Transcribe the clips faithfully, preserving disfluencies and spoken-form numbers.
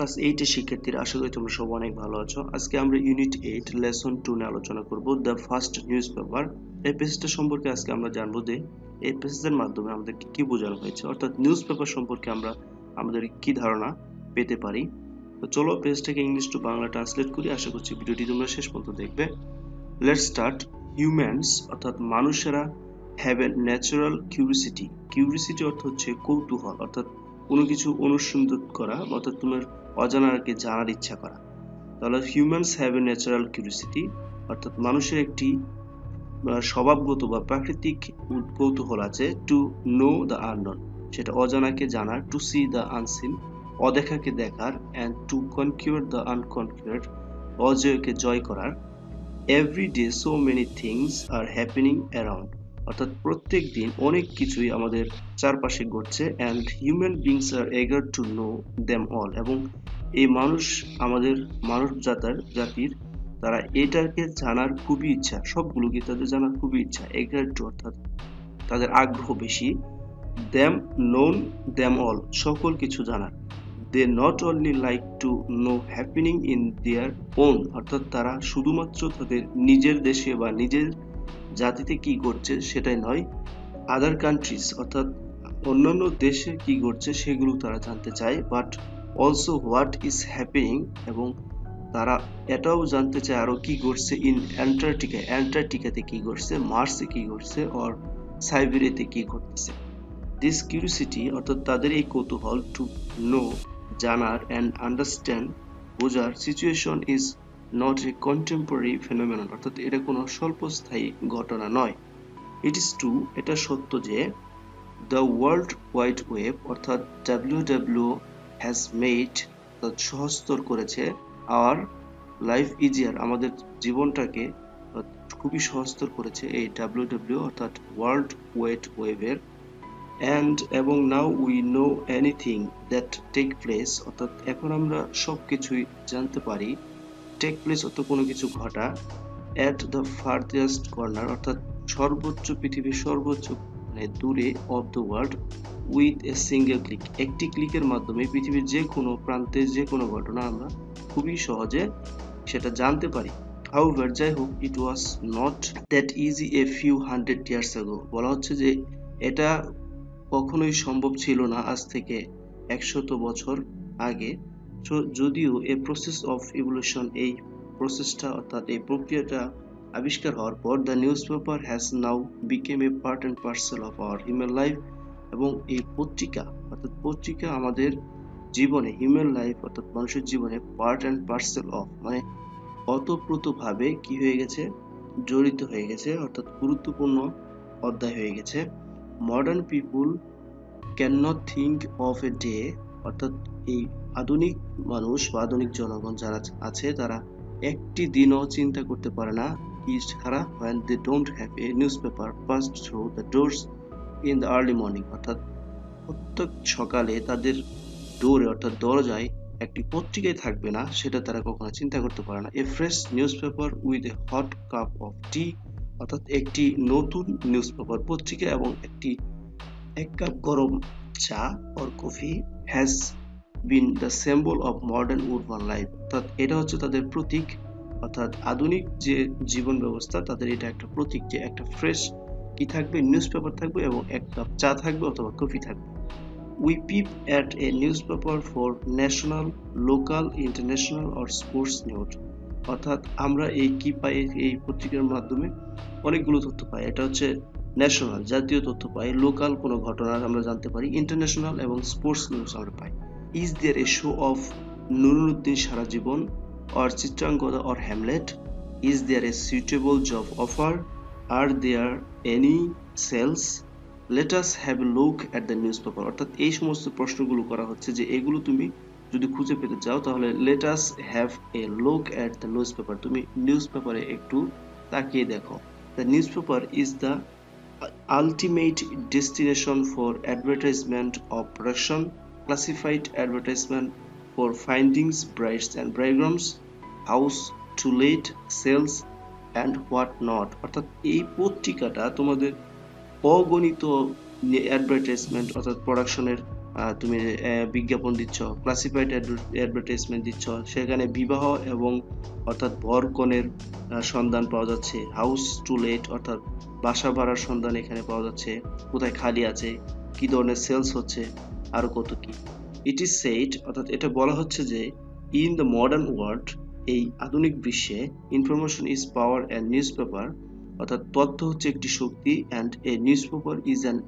Class eight এর শিক্ষার্থীরা আশা করি তোমরা সবাই অনেক ভালো আছো আজকে আমরা ইউনিট eight লেসন two নিয়ে আলোচনা করব দ্য ফার্স্ট নিউজপেপার এই পেজটা সম্পর্কে আজকে আমরা জানব যে এই পেজের মাধ্যমে আমাদের কি বোঝানো হয়েছে অর্থাৎ নিউজপেপার সম্পর্কে আমরা আমাদের কি ধারণা পেতে পারি তো চলো পেজটাকে ইংলিশ টু বাংলা ট্রান্সলেট করি আশা করছি ভিডিওটি তোমরা শেষ পর্যন্ত দেখবে লেটস স্টার্ট হিউম্যানস অর্থাৎ মানুষেরা have a natural curiosity curiosity অর্থ হচ্ছে কৌতূহল অর্থাৎ কোনো কিছু অনুসন্ধান করা অর্থাৎ তোমার অজানাকে জানার ইচ্ছা করা তাহলে humans have a natural curiosity অর্থাৎ মানুষের একটি স্বভাবগত বা প্রাকৃতিক কৌতূহল আছে টু নো দ্য আননোন সেটা অজানাকে জানার টু সি দ্য আনসিন অদেখাকে দেখার and to conquer the unconquered অজয়কে জয় করার every day so many things are happening around অর্থাৎ প্রত্যেক দিন অনেক কিছুই আমাদের চারপাশে ঘটছে and human beings are eager to know them all এবং এই মানুষ আমাদের মানব জাতার জাতির তারা এটাকে জানার খুবই ইচ্ছা সবগুলোকে তাদের জানার খুবই ইচ্ছা eager to অর্থাৎ তাদের আগ্রহ বেশি them known them all সকল কিছু জানার they not only like to know happening in their own অর্থাৎ তারা শুধুমাত্র তাদের নিজের দেশে বা নিজের জাতিতে কি ঘটছে সেটাই নয় আদার কান্ট্রিজ অর্থাৎ অন্যান্য দেশে কি ঘটছে সেগুলো তারা জানতে চায় but also what is happening এবং তারা এটাও জানতে চায় আরো কি ঘটছে ইন অ্যান্টার্কটিকা অ্যান্টার্কটিকাতে কি ঘটছে মার্সে কি ঘটছে অর সাইবেরিয়াতে কি ঘটছে দিস কিউরিওসিটি অর্থাৎ তাদের এই কৌতূহল টু নো জানার অ্যান্ড আন্ডারস্ট্যান্ড বোঝার situation is not a contemporary phenomenon অর্থাৎ এটা কোনো স্বল্পস্থায়ী ঘটনা নয় it is true এটা সত্য যে the world wide web অর্থাৎ www has made তা সহজতর করেছে our life easier আমাদের জীবনটাকে খুবই সহজতর করেছে এই www অর্থাৎ world wide web এর and এবং now we know anything that take place অর্থাৎ এখন আমরা সবকিছুই জানতে পারি টেক প্লেস অত কোনো কিছু ঘটা at the farthest corner অর্থাৎ সর্বোচ্চ পৃথিবীর সর্বোচ্চ মানে দূরে of the world with a single click একটি ক্লিকের মাধ্যমে পৃথিবীর যে কোনো প্রান্তে যে কোনো ঘটনা আমরা খুবই সহজে সেটা জানতে পারি however যাই হোক it was not that easy a few hundred years ago বলা হচ্ছে যে এটা কখনোই সম্ভব ছিল না আজ থেকে একশত বছর আগে So, যদিও a process of evolution এই প্রসেসটা অর্থাৎ এই প্রক্রিয়াটা আবিষ্কার হওয়ার পর the newspaper has now become a part and parcel of our human life এবং এই পত্রিকা অর্থাৎ পত্রিকা আমাদের জীবনে human life অর্থাৎ মানুষের জীবনে part and parcel of মানে অতপ্রতভাবে কি হয়ে গেছে জড়িত হয়ে গেছে অর্থাৎ গুরুত্বপূর্ণ অধ্যায় হয়ে গেছে modern people cannot think of a day অর্থাৎ এই আধুনিক মানুষ বা আধুনিক জনগণ যারা আছে তারা একটি দিনও চিন্তা করতে পারে না ইজ ছাড়া when they don't have a newspaper passed through the doors in the early morning অর্থাৎ প্রত্যেক সকালে তাদের ডোরে অর্থাৎ দরজায় একটি পত্রিকাই থাকবে না সেটা তারা কখনো চিন্তা করতে পারে না a fresh newspaper with a hot cup of tea অর্থাৎ একটি নতুন নিউজপেপার পত্রিকা এবং একটি এক কাপ গরম চা or coffee has been the symbol of modern urban life অর্থাৎ এটা হচ্ছে তাদের প্রতীক অর্থাৎ আধুনিক যে জীবন ব্যবস্থা তাদের এটা একটা প্রতীক যে একটা ফ্রেশ কি থাকবে নিউজপেপার থাকবে এবং এক কাপ চা থাকবে অথবা কফি থাকবে we peep at a newspaper for national local international or sports news অর্থাৎ আমরা এই কি পাই এই পত্রিকার মাধ্যমে অনেকগুলো তথ্য পাই এটা হচ্ছে ন্যাশনাল জাতীয় তথ্য পাই লোকাল কোনো ঘটনা আমরা জানতে পারি ইন্টারন্যাশনাল এবং স্পোর্টস নিউজ আমরা পাই Is there a show of Nuruddin Sarajibon or Chitrangada or Hamlet? Is there a suitable job offer? Are there any sales? Let us have a look at the newspaper. অর্থাৎ এই সমস্ত প্রশ্নগুলো করা হচ্ছে যে এগুলো তুমি যদি খুঁজে পেতে যাও তাহলে let us have a look at the newspaper. তুমি নিউজপেপারে একটু তাকিয়ে দেখো. The newspaper is the ultimate destination for advertisement of production. Classified advertisement for findings, brides and bridegrooms, house to let, sales and what not. অর্থাৎ এই পত্রিকাটা তোমাদের অগণিত advertisement অর্থাৎ প্রোডাকশনের তুমি বিজ্ঞাপন দিচ্ছ, ক্লাসিফাইড অ্যাডভার্টাইজমেন্ট দিচ্ছ, সেখানে বিবাহ এবং অর্থাৎ ভরকনের সন্ধান পাওয়া যাচ্ছে, হাউস টু লেট অর্থাৎ বাসা ভাড়ার সন্ধান এখানে পাওয়া যাচ্ছে, কোথায় খালি আছে, কি ধরনের সেলস হচ্ছে, আরো কত কি। ইট ইজ সেড অর্থাৎ এটা বলা হচ্ছে যে ইন দ্য মডার্ন ওয়ার্ল্ড এই আধুনিক বিশ্বে information is power and news paper অর্থাৎ তথ্য হচ্ছে একটি শক্তি, and a news paper is an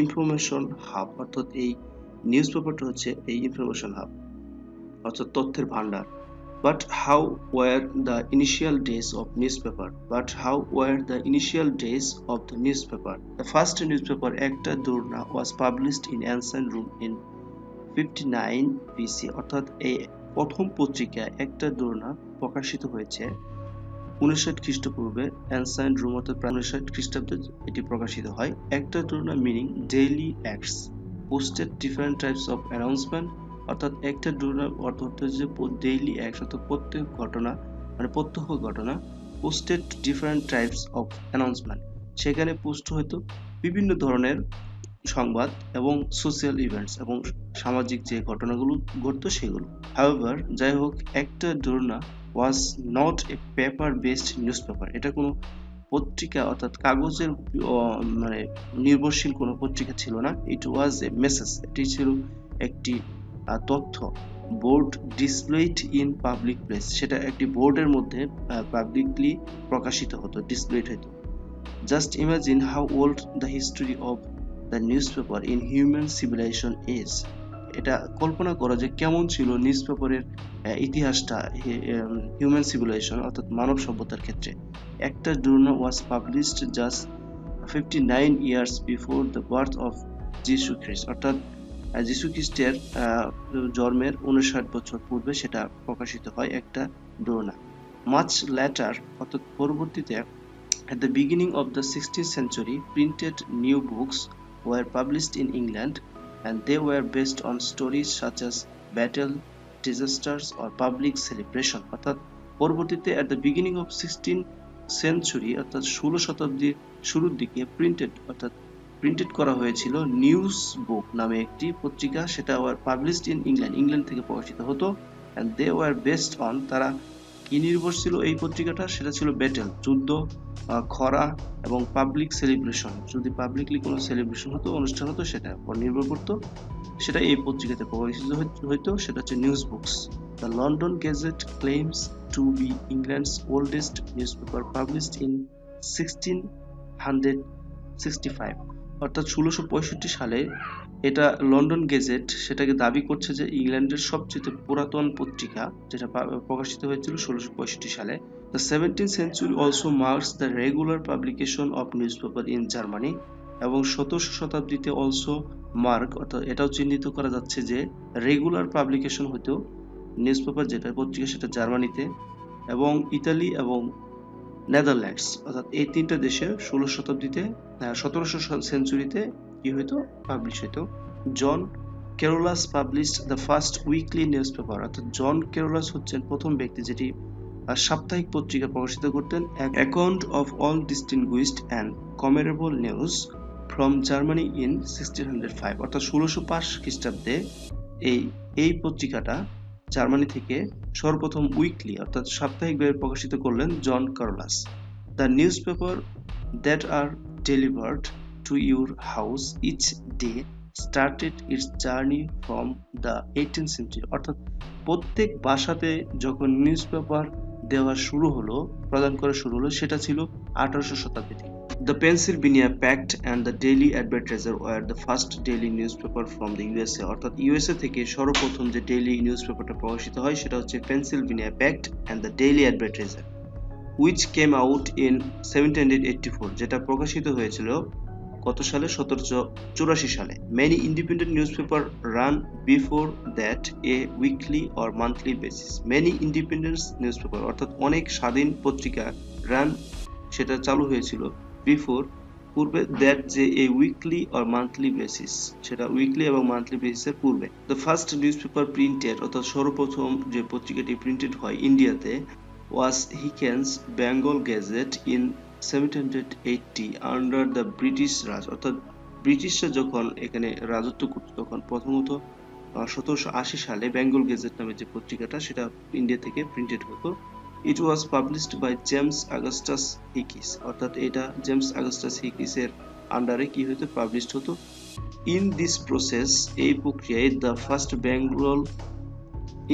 information hub অর্থাৎ এই নিউজ পেপারটা হচ্ছে এই ইনফরমেশন হাব অর্থাৎ তথ্যের ভান্ডার। But how were the initial days of news paper but how were the initial days of the news paper the first news paper Acta Diurna was published in ancient Rome in fifty nine BC অর্থাৎ এই প্রথম পত্রিকা অ্যাক্টা দিউরনা প্রকাশিত হয়েছে উনষাট খ্রিস্টপূর্বে ancient Rome অর্থাৎ উনষাট খ্রিস্টাব্দে এটি প্রকাশিত হয়। Acta Diurna meaning daily acts posted different types of announcement অর্থাৎ একটা দিউরনা অর্থ হচ্ছে যে ডেইলি অ্যাক্ট প্রত্যেক ঘটনা মানে প্রত্যক্ষ ঘটনা, posted different types of announcement সেখানে পোস্ট হয়তো বিভিন্ন ধরনের সংবাদ এবং সোশ্যাল ইভেন্টস এবং সামাজিক যে ঘটনাগুলো ঘটতো সেগুলো। হাউএভার যাই হোক একটা Diurna was not a paper based news paper, এটা কোনো পত্রিকা অর্থাৎ কাগজের মানে নির্ভরশীল কোনো পত্রিকা ছিল না। ইট ওয়াজ এ মেসেজ, এটি ছিল একটি তথ্য board displayed in public place, সেটা একটি বোর্ডের মধ্যে পাবলিকলি প্রকাশিত হতো, ডিসপ্লেড হতো। Just imagine how old the history of the news paper in human civilization is, এটা কল্পনা করা যে কেমন ছিল নিউজ পেপারের ইতিহাসটা হিউম্যান সিভিলাইজেশন অর্থাৎ মানব সভ্যতার ক্ষেত্রে। একটা Diurna was published just fifty nine years before the birth of যিশু খ্রিস্ট অর্থাৎ যিশু খ্রিস্টের জন্মের উনষাট বছর পূর্বে সেটা প্রকাশিত হয় একটা দিউরনা। মাচ লেটার অর্থাৎ পরবর্তীতে at the beginning of the sixteenth century printed new books were published in England and they were based on stories such as battle, disasters or public celebration অর্থাৎ পরবর্তীতে at the beginning of sixteenth century অর্থাৎ ষোলো শতাব্দীর শুরুর দিকে printed অর্থাৎ printed করা হয়েছিল নিউজ বুক নামে একটি পত্রিকা, সেটা were published in England, England থেকে প্রকাশিত হতো। and they were based on তারা কি নির্ভর ছিল এই পত্রিকাটা, সেটা ছিল ব্যাটেল যুদ্ধ, খরা এবং পাবলিক সেলিব্রেশন, যদি পাবলিকলি কোনো সেলিব্রেশন হতো অনুষ্ঠান হতো সেটা উপর নির্ভর করতো, সেটা এই পত্রিকাতে প্রকাশিত হইতো, সেটা হচ্ছে news books. The London Gazette claims to be England's oldest newspaper published in sixteen hundred sixty five অর্থাৎ ষোলোশো পঁয়ষট্টি সালে এটা লন্ডন গেজেট সেটাকে দাবি করছে যে ইংল্যান্ডের সবচেয়ে পুরাতন পত্রিকা যেটা প্রকাশিত হয়েছিল ষোলোশো পঁয়ষট্টি সালে। The seventeenth century also marks the regular publication of news paper in Germany এবং সতেরোশো শতাব্দীতে অলসো মার্ক অর্থাৎ এটাও চিহ্নিত করা যাচ্ছে যে রেগুলার পাবলিকেশন হতো নিউজ পেপার যেটা পত্রিকা সেটা জার্মানিতে এবং ইতালি এবং নেদারল্যান্ডস অর্থাৎ এই তিনটা দেশে ষোলো শতাব্দীতে সতেরোশো সেঞ্চুরিতে কি হইতো পাবলিশ হইতো। John Carolus published the first weekly news paper অর্থাৎ জন ক্যারোলাস হচ্ছেন প্রথম ব্যক্তি যেটি সাপ্তাহিক পত্রিকা প্রকাশিত করতেন। Account of all distinguished and commemorable news from Germany in sixteen hundred five অর্থাৎ ষোলোশো পাঁচ খ্রিস্টাব্দে এই এই পত্রিকাটা জার্মানি থেকে সর্বপ্রথম উইকলি অর্থাৎ সাপ্তাহিকভাবে প্রকাশিত করলেন John Carolus. The news paper that are delivered to your house each day started its journey from the eighteenth century অর্থাৎ প্রত্যেক বাসাতে যখন নিউজ পেপার দেওয়া শুরু হলো প্রদান করা শুরু হলো সেটা ছিল আঠারোশো শতাব্দীতে। The Pennsylvania Packet and the Daily Advertiser were the first daily newspaper from the U S A অর্থাৎ ইউ এস এ থেকে সর্বপ্রথম যে ডেইলি নিউজ পেপারটা প্রকাশিত হয় সেটা হচ্ছে Pennsylvania Packet and the Daily Advertiser which came out in seventeen eighty-four যেটা প্রকাশিত হয়েছিল কত সালে সতেরোশো চুরাশি সালে। Many independent news paper run before that a weekly or monthly basis many independent news paper অর্থাৎ অনেক স্বাধীন পত্রিকা রান সেটা চালু হয়েছিল বিফোর পূর্বে দ্যাট যে a weekly or monthly basis সেটা উইকলি এবং মান্থলি বেসিসের পূর্বে। The first news paper printed অর্থাৎ সর্বপ্রথম যে পত্রিকাটি প্রিন্টেড হয় ইন্ডিয়াতে was Hicky's Bengal Gazette in seventeen eighty under the British Raj অর্থাৎ ব্রিটিশরা যখন এখানে রাজত্ব করত তখন প্রথমত seventeen eighty সালে বেঙ্গল গেজেট নামে যে পত্রিকাটা সেটা ইন্ডিয়া থেকে প্রিন্টেড হতো। It was published by James Augustus Hickey, অর্থাৎ এটা James Augustus Hickey এর আন্ডারে কি হতো পাবলিশড হতো। In this process, এই প্রক্রিয়ায় the first Bengal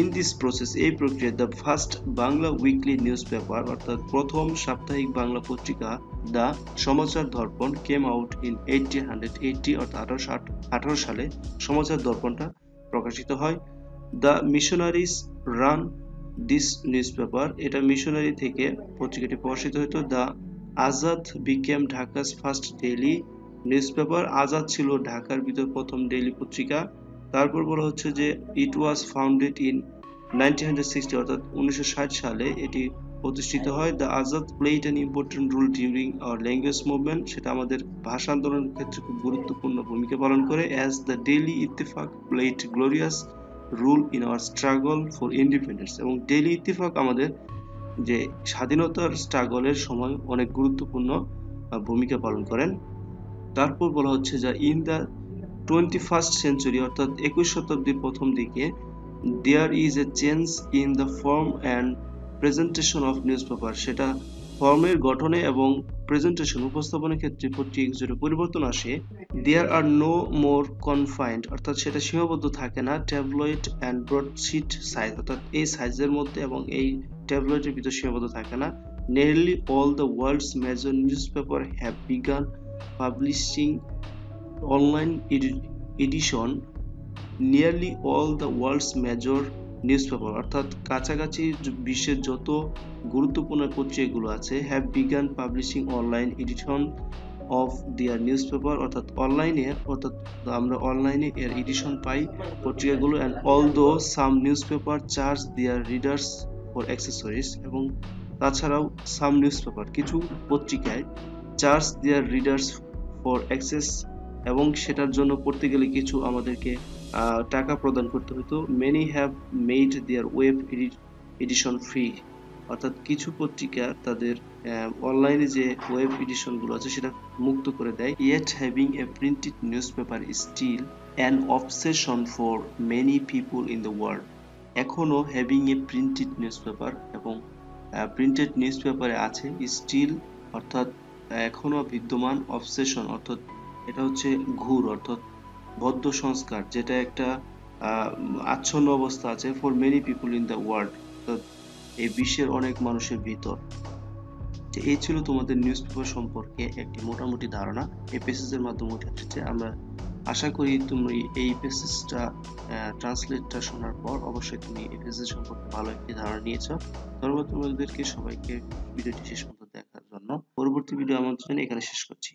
In this process, এই প্রক্রিয়া the first Bangla weekly newspaper, অর্থাৎ প্রথম সাপ্তাহিক বাংলা পত্রিকা the Samachar Darpan came out in eighteen eighty অর্থাৎ eighteen eighty সালে সমাচার দর্পণটা প্রকাশিত হয়। The missionaries run this newspaper, এটা মিশনারি থেকে পত্রিকাটি প্রকাশিত হতো। The Azad became Dhaka's first daily newspaper, Azad ছিল ঢাকার ভিতর প্রথম ডেইলি পত্রিকা। তারপর বলা হচ্ছে যে it was founded in nineteen sixty অর্থাৎ nineteen sixty সালে এটি প্রতিষ্ঠিত হয়। The Azad played an important role during our language movement, সেটা আমাদের ভাষা আন্দোলনের ক্ষেত্রে খুব গুরুত্বপূর্ণ ভূমিকা পালন করে। As the Daily Ittefaq played glorious role in our struggle for independence, এবং Daily Ittefaq আমাদের যে স্বাধীনতার স্ট্রাগলের সময় অনেক গুরুত্বপূর্ণ ভূমিকা পালন করেন। তারপর বলা হচ্ছে যে in the twenty-first century অর্থাৎ একুশ শতাব্দীর প্রথম দিকে there is a change in the form and presentation of newspaper, সেটা ফর্মের গঠনে এবং প্রেজেন্টেশন উপস্থাপনের ক্ষেত্রে পত্রিকার পরিবর্তন আসে। there are no more confined অর্থাৎ সেটা সীমাবদ্ধ থাকে না tabloid and broadsheet size অর্থাৎ এই সাইজের মধ্যে এবং এই ট্যাবলয়েডের ভিতর সীমাবদ্ধ থাকে না। nearly all the world's major newspaper have begun publishing online edition. Nearly all the world's major newspaper অর্থাৎ কাছাকাছি বিশ্বের যত গুরুত্বপূর্ণ পত্রিকাগুলো আছে have begun publishing online edition of their newspaper অর্থাৎ অনলাইনে অর্থাৎ আমরা অনলাইনে এর এডিশন পাই পত্রিকাগুলো। and although some newspaper charge their readers for accessories, এবং তাছাড়াও some newspaper কিছু পত্রিকায় charge their readers for access এবং সেটার জন্য পড়তে গেলে কিছু আমাদেরকে টাকা প্রদান করতে হতো। many have made their web edition free অর্থাৎ কিছু পত্রিকা তাদের অনলাইনে যে ওয়েব এডিশন গুলো আছে সেটা মুক্ত করে দেয়। yet having a printed newspaper is still an obsession for many people in the world, এখনো having a printed newspaper এবং printed newspaper এ আছে still অর্থাৎ এখনো বিদ্যমান obsession অর্থাৎ এটা হচ্ছে ঘুর অর্থাৎ বদ্ধ সংস্কার যেটা একটা আচ্ছন্ন অবস্থা আছে for many people in the world অর্থাৎ এই বিশ্বের অনেক মানুষের ভিতর। যে এই ছিল তোমাদের নিউজ পেপার সম্পর্কে একটি মোটামুটি ধারণা এই পেসেজের মাধ্যমে উঠে এসেছে। আমরা আশা করি তুমি এই পেসেজটা ট্রান্সলেটটা শোনার পর অবশ্যই তুমি এই পেসেজ সম্পর্কে ভালো একটি ধারণা নিয়েছ। ধন্যবাদ তোমাদেরকে সবাইকে ভিডিওটি শেষ পর্যন্ত দেখার জন্য। পরবর্তী ভিডিও আমার জন্য এখানে শেষ করছি।